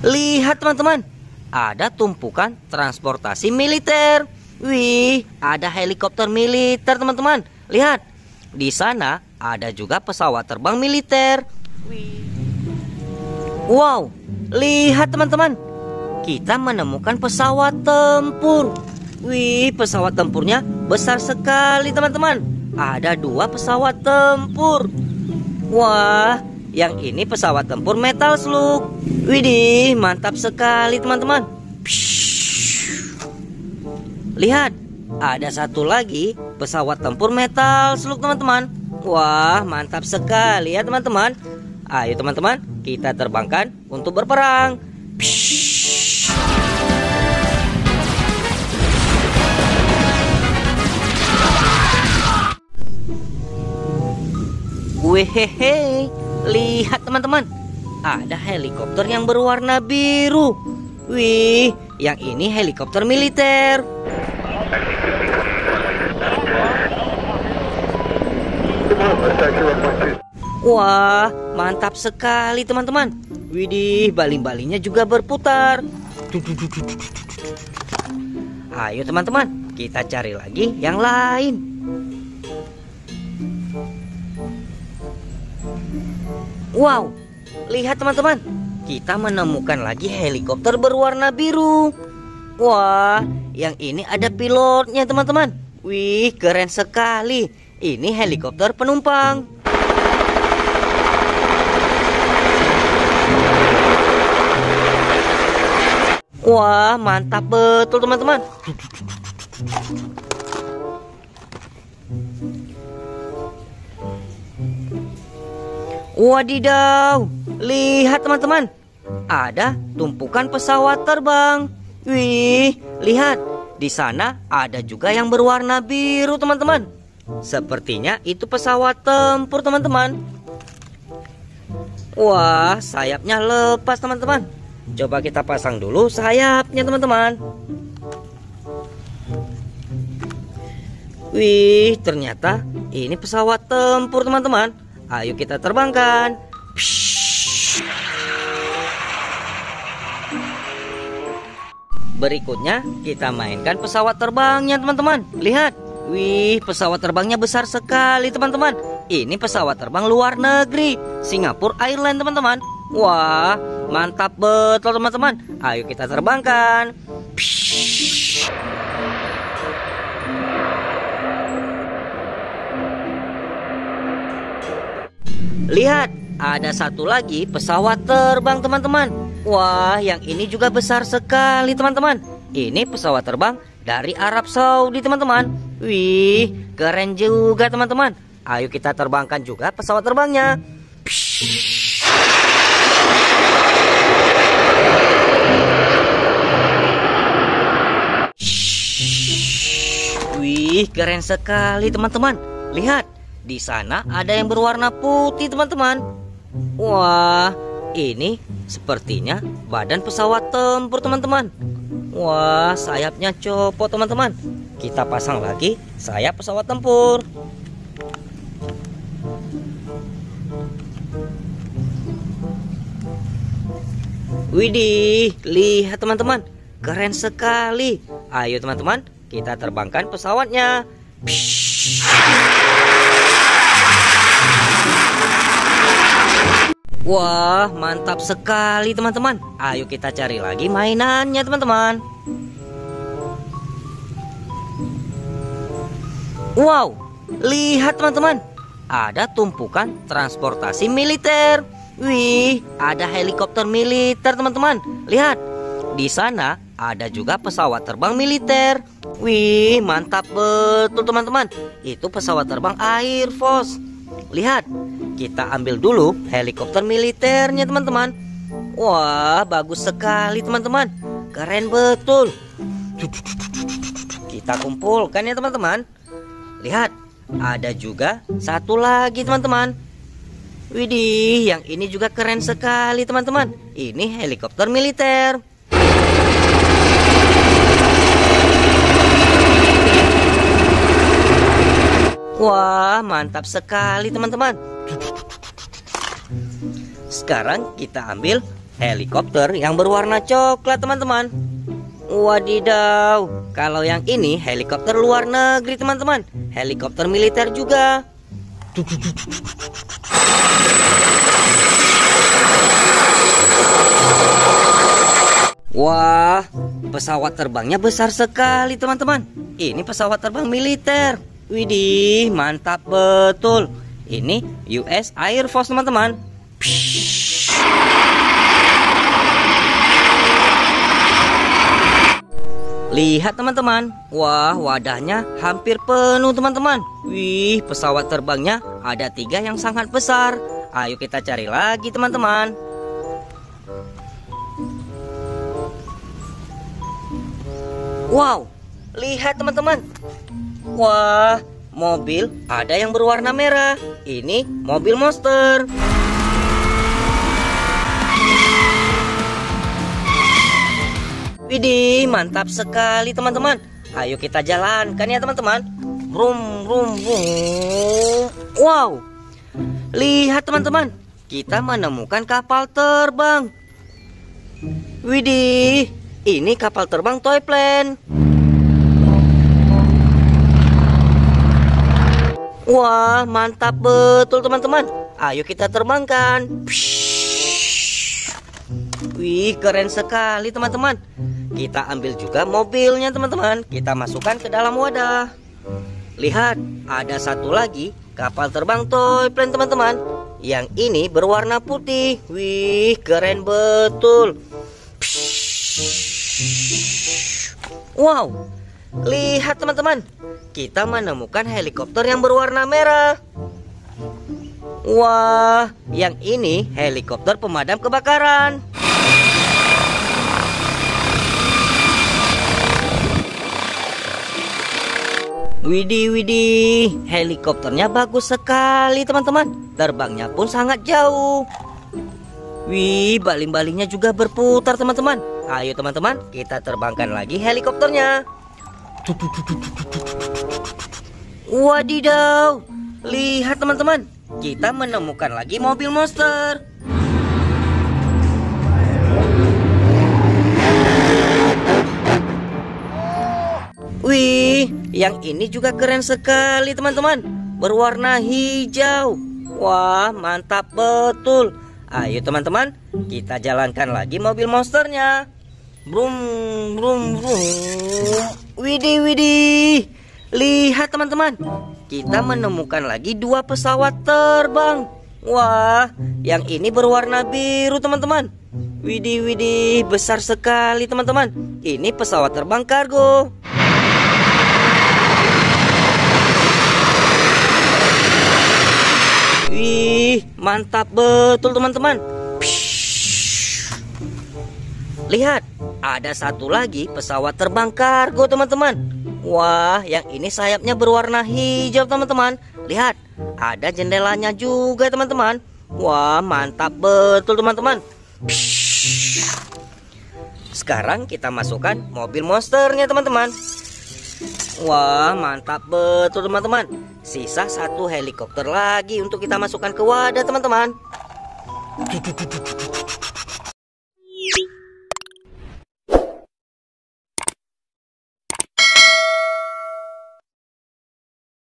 Lihat teman-teman, ada tumpukan transportasi militer. Wih, ada helikopter militer teman-teman. Lihat, di sana ada juga pesawat terbang militer. Wow, lihat teman-teman, kita menemukan pesawat tempur. Wih, pesawat tempurnya besar sekali teman-teman. Ada dua pesawat tempur. Wah, yang ini pesawat tempur Metal Slug. Widih, mantap sekali teman-teman. Lihat, ada satu lagi pesawat tempur Metal Slug teman-teman. Wah, mantap sekali ya teman-teman. Ayo teman-teman, kita terbangkan untuk berperang. Wehehe, lihat teman-teman, ada helikopter yang berwarna biru. Wih, yang ini helikopter militer. Wah, mantap sekali teman-teman. Widih, baling-balingnya juga berputar. Ayo teman-teman, kita cari lagi yang lain. Wow, lihat teman-teman, kita menemukan lagi helikopter berwarna biru. Wah, yang ini ada pilotnya teman-teman. Wih, keren sekali. Ini helikopter penumpang. Wah, mantap betul teman-teman. Wadidaw, lihat teman-teman, ada tumpukan pesawat terbang. Wih, lihat, di sana ada juga yang berwarna biru teman-teman. Sepertinya itu pesawat tempur teman-teman. Wah, sayapnya lepas teman-teman. Coba kita pasang dulu sayapnya teman-teman. Wih, ternyata ini pesawat tempur teman-teman. Ayo kita terbangkan. Berikutnya kita mainkan pesawat terbangnya teman-teman. Lihat, wih, pesawat terbangnya besar sekali teman-teman. Ini pesawat terbang luar negeri, Singapore Airlines teman-teman. Wah, mantap betul teman-teman. Ayo kita terbangkan. Lihat, ada satu lagi pesawat terbang teman-teman. Wah, yang ini juga besar sekali teman-teman. Ini pesawat terbang dari Arab Saudi teman-teman. Wih, keren juga teman-teman. Ayo kita terbangkan juga pesawat terbangnya. Wih, keren sekali teman-teman. Lihat, di sana ada yang berwarna putih teman-teman. Wah, ini sepertinya badan pesawat tempur teman-teman. Wah, sayapnya copot teman-teman. Kita pasang lagi sayap pesawat tempur. Widih, lihat teman-teman, keren sekali. Ayo teman-teman, kita terbangkan pesawatnya. Wah, mantap sekali teman-teman. Ayo kita cari lagi mainannya teman-teman. Wow, lihat teman-teman, ada tumpukan transportasi militer. Wih, ada helikopter militer teman-teman. Lihat, di sana ada juga pesawat terbang militer. Wih, mantap betul teman-teman. Itu pesawat terbang Air Force. Lihat, kita ambil dulu helikopter militernya teman-teman. Wah, bagus sekali teman-teman. Keren betul. Kita kumpulkan ya teman-teman. Lihat, ada juga satu lagi teman-teman. Widih, yang ini juga keren sekali teman-teman. Ini helikopter militer. Wah, mantap sekali teman-teman. Sekarang kita ambil helikopter yang berwarna coklat, teman-teman. Wadidaw, kalau yang ini helikopter luar negeri, teman-teman. Helikopter militer juga. Wah, pesawat terbangnya besar sekali, teman-teman. Ini pesawat terbang militer. Widih, mantap betul. Ini US Air Force, teman-teman. Lihat, teman-teman. Wah, wadahnya hampir penuh, teman-teman. Wih, pesawat terbangnya ada 3 yang sangat besar. Ayo kita cari lagi, teman-teman. Wow, lihat, teman-teman. Wah, mobil ada yang berwarna merah. Ini mobil monster. Widih, mantap sekali, teman-teman. Ayo kita jalankan ya, teman-teman. Brum, brum, brum. Wow. Lihat, teman-teman. Kita menemukan kapal terbang. Widih, ini kapal terbang toy plane. Wah, mantap betul, teman-teman. Ayo kita terbangkan. Wih, keren sekali, teman-teman. Kita ambil juga mobilnya, teman-teman. Kita masukkan ke dalam wadah. Lihat, ada satu lagi kapal terbang toy plane, teman-teman. Yang ini berwarna putih. Wih, keren betul. Wow, lihat, teman-teman. Kita menemukan helikopter yang berwarna merah. Wah, yang ini helikopter pemadam kebakaran. Widih, helikopternya bagus sekali, teman-teman. Terbangnya pun sangat jauh. Wih, baling-balingnya juga berputar, teman-teman. Ayo, teman-teman, kita terbangkan lagi helikopternya. Wadidaw, lihat, teman-teman. Kita menemukan lagi mobil monster. Wih, yang ini juga keren sekali, teman-teman. Berwarna hijau. Wah, mantap betul. Ayo, teman-teman, kita jalankan lagi mobil monsternya. Brum, brum, brum. Widih. Lihat, teman-teman. Kita menemukan lagi 2 pesawat terbang. Wah, yang ini berwarna biru, teman-teman. Widih, besar sekali, teman-teman. Ini pesawat terbang kargo. Wih, mantap betul, teman-teman. Lihat, ada satu lagi pesawat terbang kargo, teman-teman. Wah, yang ini sayapnya berwarna hijau, teman-teman. Lihat, ada jendelanya juga, teman-teman. Wah, mantap betul, teman-teman. Sekarang kita masukkan mobil monsternya, teman-teman. Wah, mantap betul, teman-teman. Sisa 1 helikopter lagi untuk kita masukkan ke wadah, teman-teman.